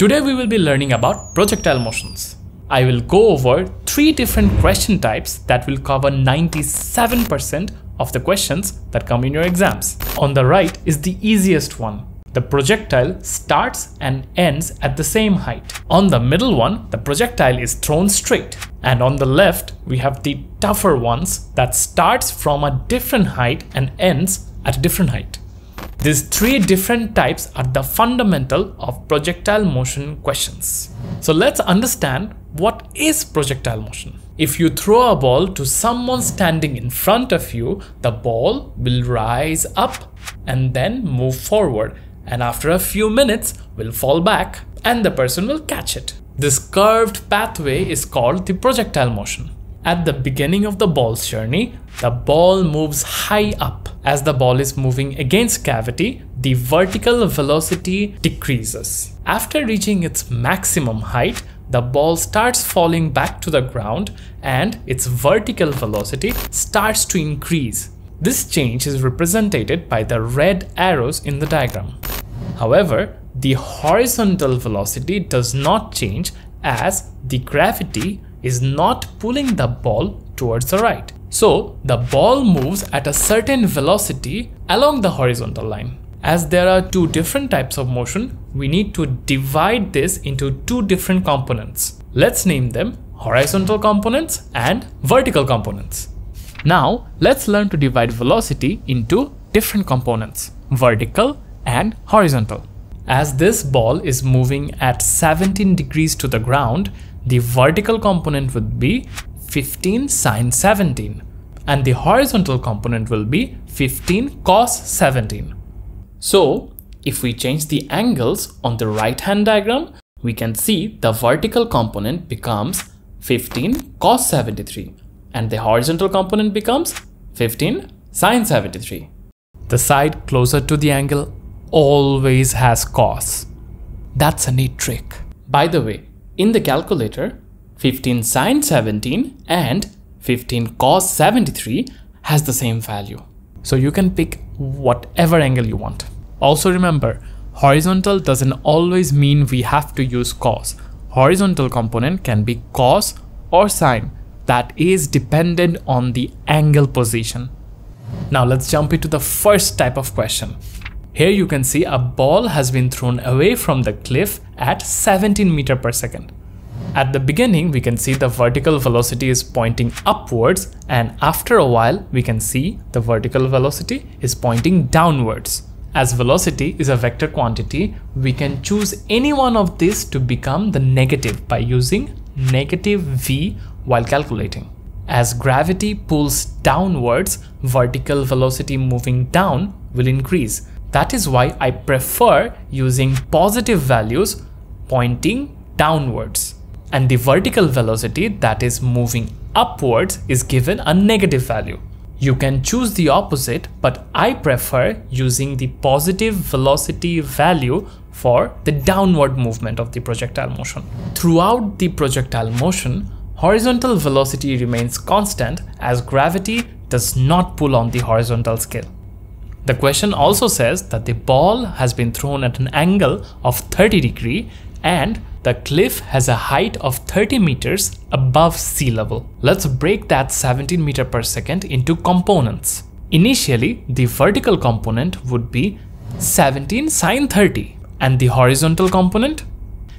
Today we will be learning about projectile motions. I will go over 3 different question types that will cover 97% of the questions that come in your exams. On the right is the easiest one. The projectile starts and ends at the same height. On the middle one, the projectile is thrown straight. And on the left, we have the tougher ones that starts from a different height and ends at a different height. These 3 different types are the fundamental of projectile motion questions. So let's understand what is projectile motion. If you throw a ball to someone standing in front of you, the ball will rise up and then move forward, and after a few minutes will fall back and the person will catch it. This curved pathway is called the projectile motion. At the beginning of the ball's journey, the ball moves high up. As the ball is moving against gravity, the vertical velocity decreases. After reaching its maximum height, the ball starts falling back to the ground and its vertical velocity starts to increase. This change is represented by the red arrows in the diagram. However, the horizontal velocity does not change as the gravity is not pulling the ball towards the right. So the ball moves at a certain velocity along the horizontal line. As there are 2 different types of motion, we need to divide this into 2 different components. Let's name them horizontal components and vertical components. Now let's learn to divide velocity into different components, vertical and horizontal. As this ball is moving at 17 degrees to the ground, the vertical component would be 15 sine 17 and the horizontal component will be 15 cos 17. So if we change the angles on the right hand diagram, we can see the vertical component becomes 15 cos 73 and the horizontal component becomes 15 sine 73. The side closer to the angle always has cos. That's a neat trick. By the way, in the calculator, 15 sine 17 and 15 cos 73 has the same value. So you can pick whatever angle you want. Also remember, horizontal doesn't always mean we have to use cos. Horizontal component can be cos or sine. That is dependent on the angle position. Now let's jump into the first type of question. Here you can see a ball has been thrown away from the cliff at 17 meter per second. At the beginning, we can see the vertical velocity is pointing upwards, and after a while we can see the vertical velocity is pointing downwards. As velocity is a vector quantity, we can choose any one of these to become the negative by using negative v while calculating. As gravity pulls downwards, vertical velocity moving down will increase. That is why I prefer using positive values pointing downwards. And the vertical velocity that is moving upwards is given a negative value. You can choose the opposite, but I prefer using the positive velocity value for the downward movement of the projectile motion. Throughout the projectile motion, horizontal velocity remains constant as gravity does not pull on the horizontal scale. The question also says that the ball has been thrown at an angle of 30 degrees and the cliff has a height of 30 meters above sea level. Let's break that 17 meter per second into components. Initially, the vertical component would be 17 sine 30 and the horizontal component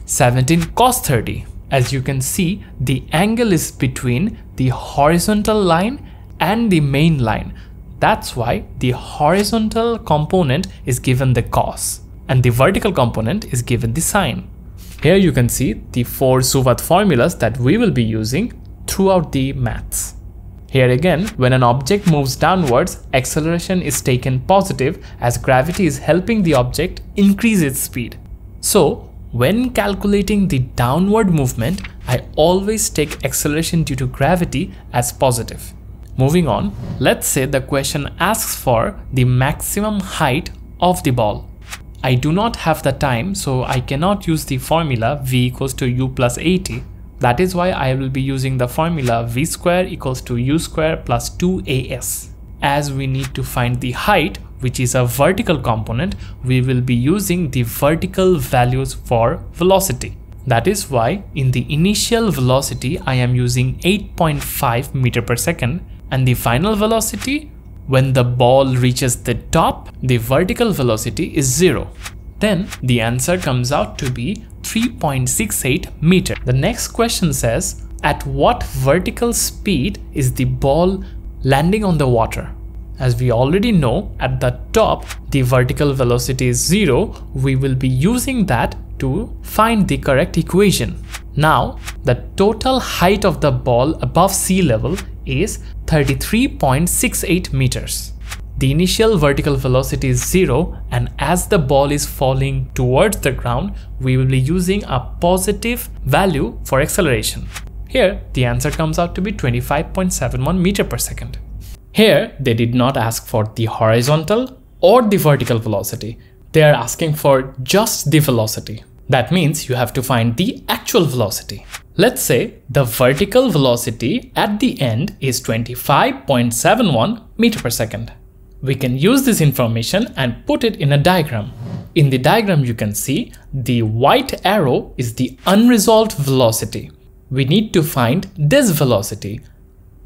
17 cos 30. As you can see, the angle is between the horizontal line and the main line. That's why the horizontal component is given the cos and the vertical component is given the sine. Here you can see the 4 SUVAT formulas that we will be using throughout the maths. Here again, when an object moves downwards, acceleration is taken positive as gravity is helping the object increase its speed. So when calculating the downward movement, I always take acceleration due to gravity as positive. Moving on, let's say the question asks for the maximum height of the ball. I do not have the time, so I cannot use the formula v equals to u plus 80. That is why I will be using the formula v square equals to u square plus 2as. As we need to find the height, which is a vertical component, we will be using the vertical values for velocity. That is why in the initial velocity I am using 8.5 meter per second, and the final velocity, when the ball reaches the top, the vertical velocity is 0. Then the answer comes out to be 3.68 meter. The next question says, at what vertical speed is the ball landing on the water? As we already know, at the top the vertical velocity is 0. We will be using that to find the correct equation. Now the total height of the ball above sea level is 33.68 meters. The initial vertical velocity is 0, and as the ball is falling towards the ground, we will be using a positive value for acceleration. Here the answer comes out to be 25.71 meter per second. Here they did not ask for the horizontal or the vertical velocity. They are asking for just the velocity. That means you have to find the actual velocity. Let's say the vertical velocity at the end is 25.71 meter per second. We can use this information and put it in a diagram. In the diagram you can see the white arrow is the unresolved velocity. We need to find this velocity,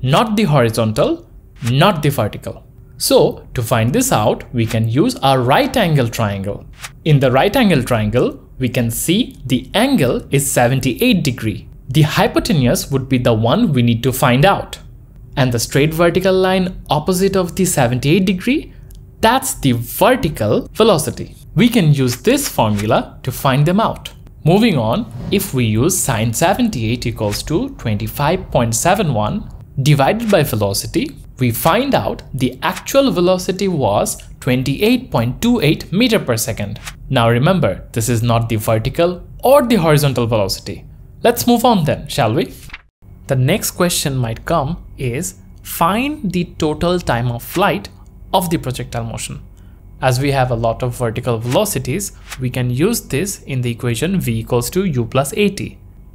not the horizontal, not the vertical. So to find this out, we can use our right angle triangle. In the right angle triangle, we can see the angle is 78 degree. The hypotenuse would be the one we need to find out. And the straight vertical line opposite of the 78 degree, that's the vertical velocity. We can use this formula to find them out. Moving on, if we use sine 78 equals to 25.71 divided by velocity, we find out the actual velocity was 28.28 meter per second. Now remember, this is not the vertical or the horizontal velocity. Let's move on then, shall we? The next question might come is, find the total time of flight of the projectile motion. As we have a lot of vertical velocities, we can use this in the equation v equals to u plus at.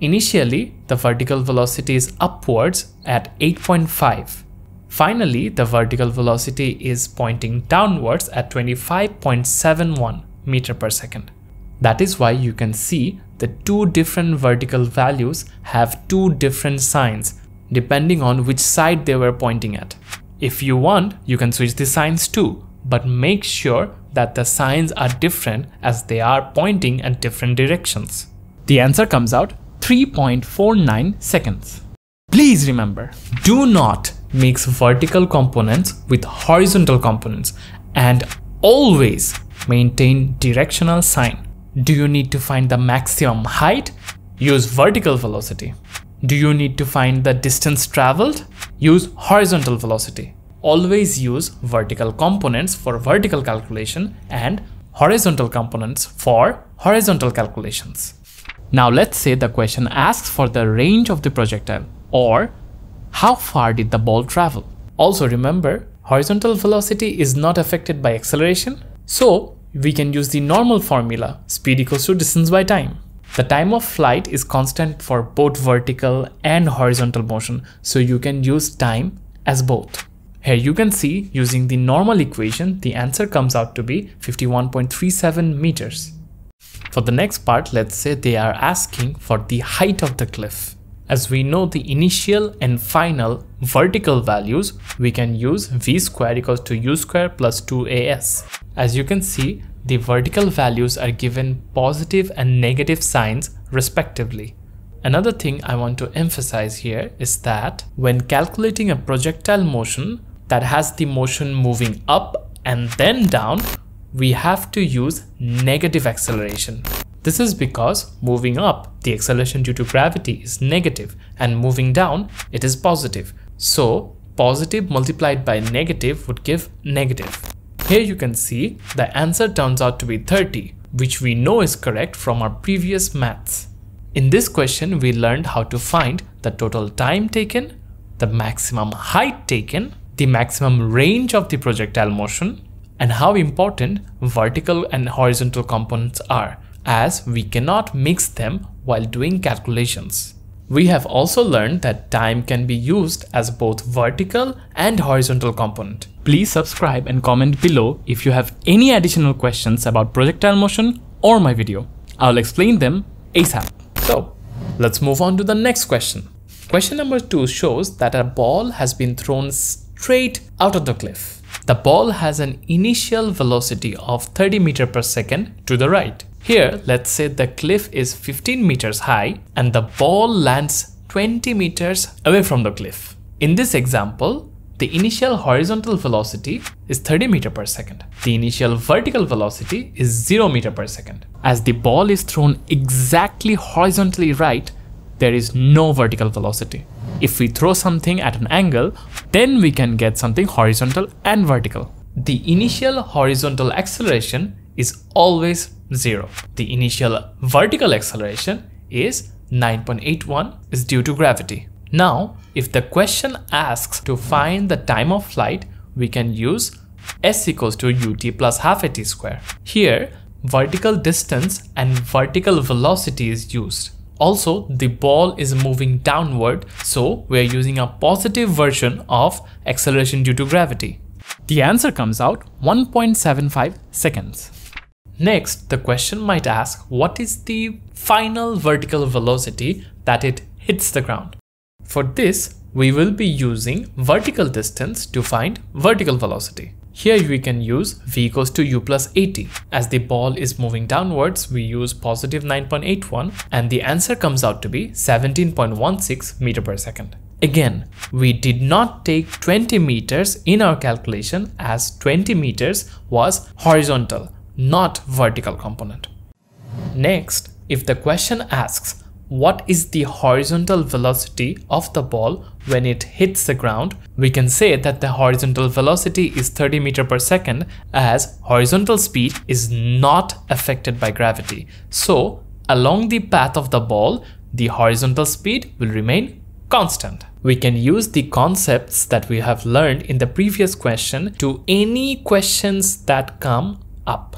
Initially, the vertical velocity is upwards at 8.5. Finally, the vertical velocity is pointing downwards at 25.71 meter per second. That is why you can see the two different vertical values have two different signs depending on which side they were pointing at. If you want, you can switch the signs too, but make sure that the signs are different as they are pointing at different directions. The answer comes out 3.49 seconds. Please remember, do not mix vertical components with horizontal components and always maintain directional sign. Do you need to find the maximum height? Use vertical velocity. Do you need to find the distance traveled? Use horizontal velocity. Always use vertical components for vertical calculation and horizontal components for horizontal calculations. Now let's say the question asks for the range of the projectile, or how far did the ball travel? Also remember, horizontal velocity is not affected by acceleration, so we can use the normal formula, speed equals to distance by time. The time of flight is constant for both vertical and horizontal motion, so you can use time as both. Here you can see, using the normal equation, the answer comes out to be 51.37 meters. For the next part, let's say they are asking for the height of the cliff. As we know the initial and final vertical values, we can use v square equals to u square plus 2as. As you can see, the vertical values are given positive and negative signs respectively. Another thing I want to emphasize here is that when calculating a projectile motion that has the motion moving up and then down, we have to use negative acceleration. This is because moving up, the acceleration due to gravity is negative, and moving down, it is positive. So positive multiplied by negative would give negative. Here you can see the answer turns out to be 30, which we know is correct from our previous maths. In this question, we learned how to find the total time taken, the maximum height taken, the maximum range of the projectile motion, and how important vertical and horizontal components are, as we cannot mix them while doing calculations. We have also learned that time can be used as both vertical and horizontal component. Please subscribe and comment below if you have any additional questions about projectile motion or my video. I'll explain them ASAP. So let's move on to the next question. Question number 2 shows that a ball has been thrown straight out of the cliff. The ball has an initial velocity of 30 meters per second to the right. Here, let's say the cliff is 15 meters high and the ball lands 20 meters away from the cliff. In this example, the initial horizontal velocity is 30 meters per second. The initial vertical velocity is 0 meters per second. As the ball is thrown exactly horizontally right, there is no vertical velocity. If we throw something at an angle, then we can get something horizontal and vertical. The initial horizontal acceleration is always 0. The initial vertical acceleration is 9.81, is due to gravity. Now, if the question asks to find the time of flight, we can use s = ut + ½at². Here, vertical distance and vertical velocity is used. Also, the ball is moving downward, so we are using a positive version of acceleration due to gravity. The answer comes out 1.75 seconds. Next, the question might ask, what is the final vertical velocity that it hits the ground? For this, we will be using vertical distance to find vertical velocity. Here we can use v = u + 80. As the ball is moving downwards, we use positive 9.81 and the answer comes out to be 17.16 meter per second. Again, we did not take 20 meters in our calculation as 20 meters was horizontal, not vertical component. Next, if the question asks, what is the horizontal velocity of the ball when it hits the ground? We can say that the horizontal velocity is 30 meters per second as horizontal speed is not affected by gravity. So, along the path of the ball, the horizontal speed will remain constant. We can use the concepts that we have learned in the previous question to any questions that come up.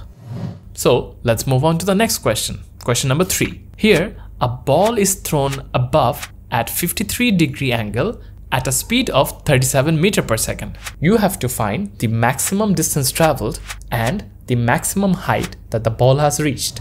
So, let's move on to the next question. Question number 3. Here, a ball is thrown above at 53-degree angle at a speed of 37 meters per second. You have to find the maximum distance traveled and the maximum height that the ball has reached.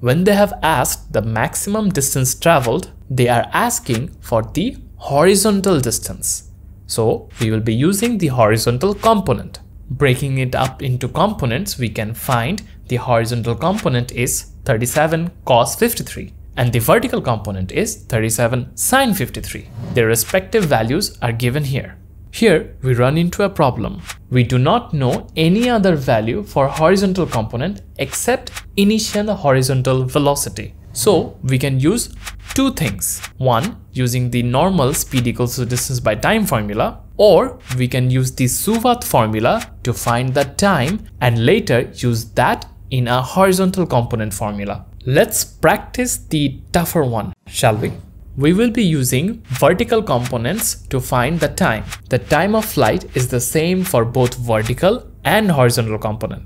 When they have asked the maximum distance traveled, they are asking for the horizontal distance. So we will be using the horizontal component. Breaking it up into components, we can find the horizontal component is 37 cos 53. And the vertical component is 37 sine 53. Their respective values are given here. Here we run into a problem. We do not know any other value for horizontal component except initial horizontal velocity. So we can use two things. One, using the normal speed = distance by time formula, or we can use the SUVAT formula to find the time and later use that in a horizontal component formula. Let's practice the tougher one, shall we? We will be using vertical components to find the time. The time of flight is the same for both vertical and horizontal component.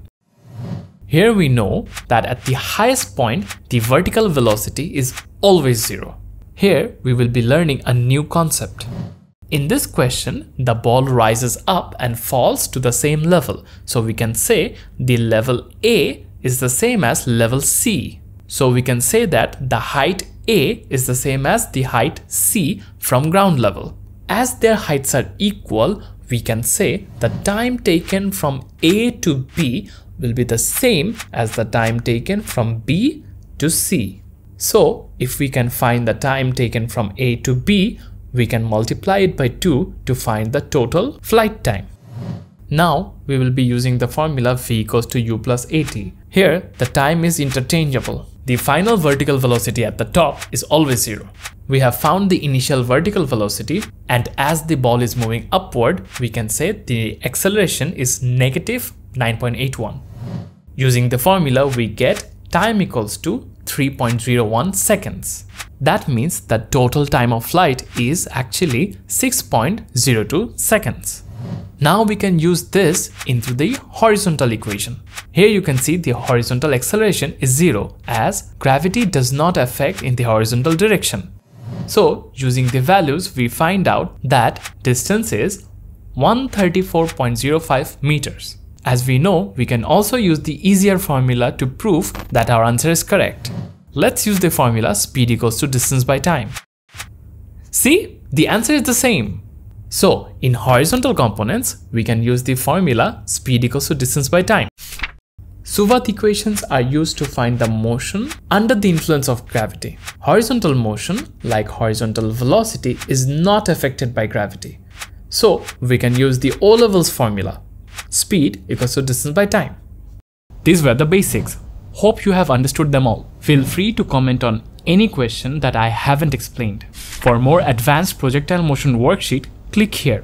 Here we know that at the highest point, the vertical velocity is always 0. Here we will be learning a new concept. In this question, the ball rises up and falls to the same level. So we can say the level A is the same as level C. So we can say that the height A is the same as the height C from ground level. As their heights are equal, we can say the time taken from A to B will be the same as the time taken from B to C. So if we can find the time taken from A to B, we can multiply it by 2 to find the total flight time. Now we will be using the formula v = u + 80. Here the time is interchangeable. The final vertical velocity at the top is always 0. We have found the initial vertical velocity, and as the ball is moving upward, we can say the acceleration is negative 9.81. Using the formula, we get time = 3.01 seconds. That means the total time of flight is actually 6.02 seconds. Now we can use this into the horizontal equation. Here you can see the horizontal acceleration is 0 as gravity does not affect in the horizontal direction. So using the values, we find out that distance is 134.05 meters. As we know, we can also use the easier formula to prove that our answer is correct. Let's use the formula speed equals to distance by time. See, the answer is the same. So in horizontal components, we can use the formula speed equals to distance by time. SUVAT equations are used to find the motion under the influence of gravity. Horizontal motion, like horizontal velocity, is not affected by gravity. So we can use the O-levels formula, speed equals to distance by time. These were the basics. Hope you have understood them all. Feel free to comment on any question that I haven't explained. For more advanced projectile motion worksheet, click here.